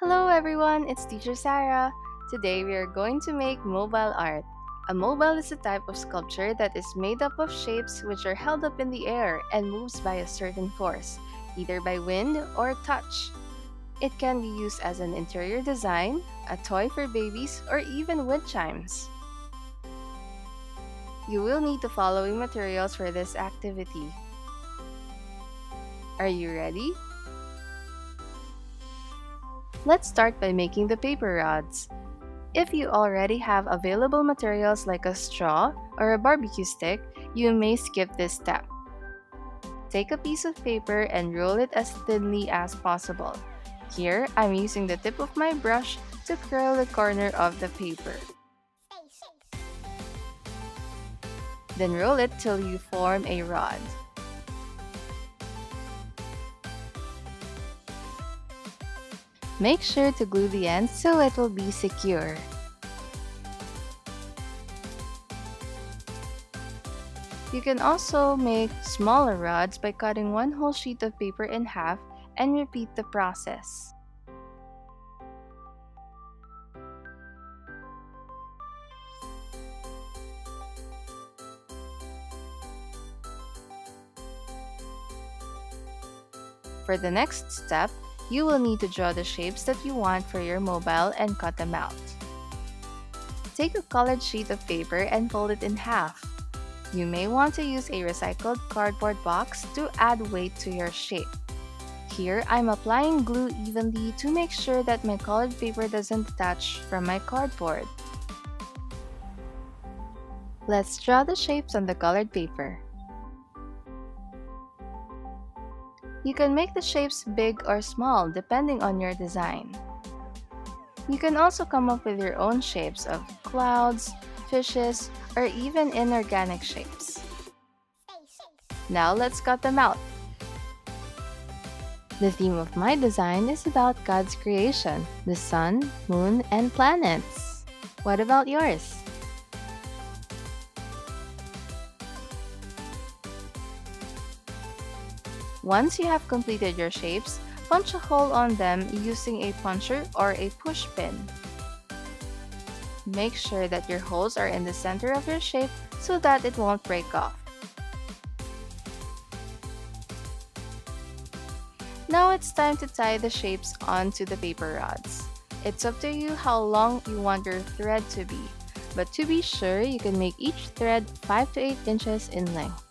Hello everyone, it's Teacher Sarah. Today we are going to make mobile art. A mobile is a type of sculpture that is made up of shapes which are held up in the air and moves by a certain force, either by wind or touch. It can be used as an interior design, a toy for babies, or even wood chimes. You will need the following materials for this activity. Are you ready? Let's start by making the paper rods. If you already have available materials like a straw or a barbecue stick, you may skip this step. Take a piece of paper and roll it as thinly as possible. Here, I'm using the tip of my brush to curl the corner of the paper. Then roll it till you form a rod. Make sure to glue the ends so it will be secure. You can also make smaller rods by cutting one whole sheet of paper in half and repeat the process. For the next step, you will need to draw the shapes that you want for your mobile and cut them out. Take a colored sheet of paper and fold it in half. You may want to use a recycled cardboard box to add weight to your shape. Here, I'm applying glue evenly to make sure that my colored paper doesn't detach from my cardboard. Let's draw the shapes on the colored paper. You can make the shapes big or small depending on your design. You can also come up with your own shapes of clouds, fishes, or even inorganic shapes. Now let's cut them out. The theme of my design is about God's creation, the sun, moon, and planets. What about yours? Once you have completed your shapes, punch a hole on them using a puncher or a push pin. Make sure that your holes are in the center of your shape so that it won't break off. Now it's time to tie the shapes onto the paper rods. It's up to you how long you want your thread to be, but to be sure, you can make each thread 5 to 8 inches in length.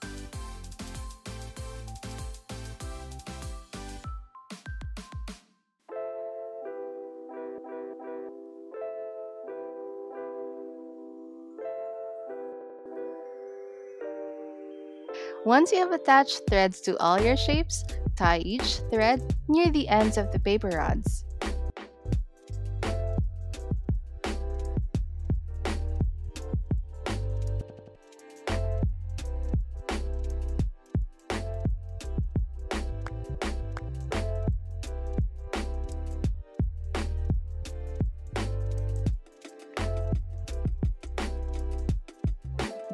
Once you have attached threads to all your shapes, tie each thread near the ends of the paper rods.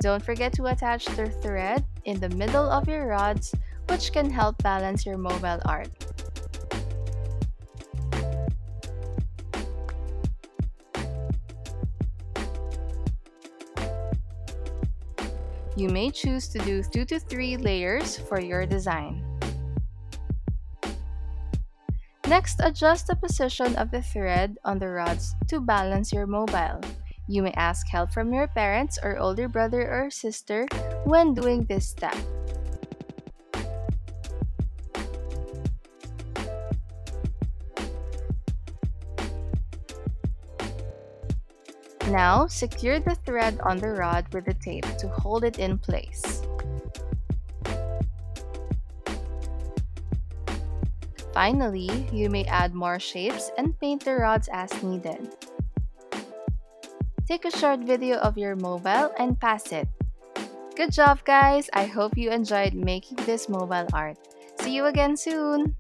Don't forget to attach the thread in the middle of your rods, which can help balance your mobile art. You may choose to do 2 to 3 layers for your design. Next, adjust the position of the thread on the rods to balance your mobile. You may ask help from your parents or older brother or sister when doing this step. Now, secure the thread on the rod with the tape to hold it in place. Finally, you may add more shapes and paint the rods as needed. Take a short video of your mobile and pass it. Good job, guys! I hope you enjoyed making this mobile art. See you again soon!